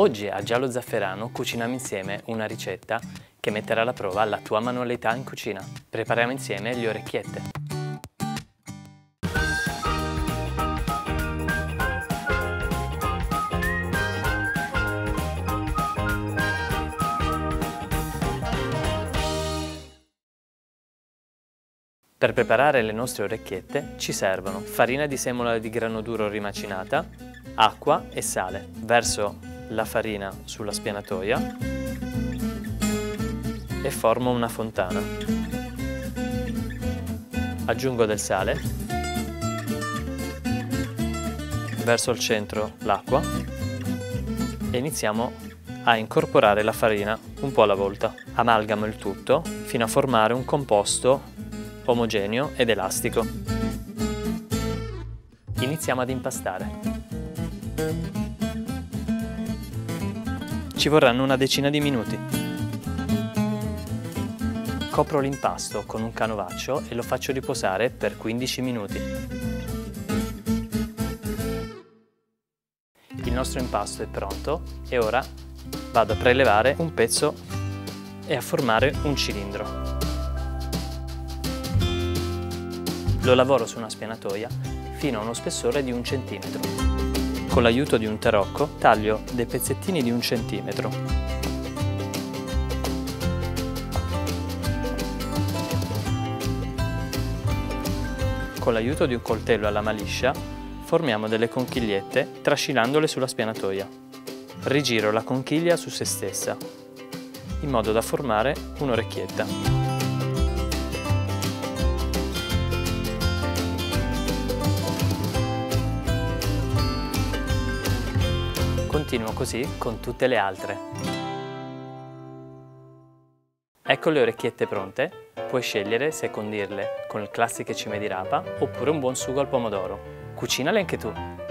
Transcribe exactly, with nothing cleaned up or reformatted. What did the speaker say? Oggi a Giallo Zafferano cuciniamo insieme una ricetta che metterà alla prova la tua manualità in cucina. Prepariamo insieme le orecchiette. Per preparare le nostre orecchiette ci servono farina di semola di grano duro rimacinata, acqua e sale. Verso la farina sulla spianatoia e formo una fontana. Aggiungo del sale, verso il centro l'acqua e iniziamo a incorporare la farina un po' alla volta. Amalgamo il tutto fino a formare un composto omogeneo ed elastico. Iniziamo ad impastare. Ci vorranno una decina di minuti. Copro l'impasto con un canovaccio e lo faccio riposare per quindici minuti. Il nostro impasto è pronto e ora vado a prelevare un pezzo e a formare un cilindro. Lo lavoro su una spianatoia fino a uno spessore di un centimetro. Con l'aiuto di un tarocco taglio dei pezzettini di un centimetro. Con l'aiuto di un coltello a lama liscia formiamo delle conchigliette trascinandole sulla spianatoia. Rigiro la conchiglia su se stessa in modo da formare un'orecchietta. Continuo così con tutte le altre. Ecco le orecchiette pronte, puoi scegliere se condirle con il classico cime di rapa oppure un buon sugo al pomodoro. Cucinale anche tu!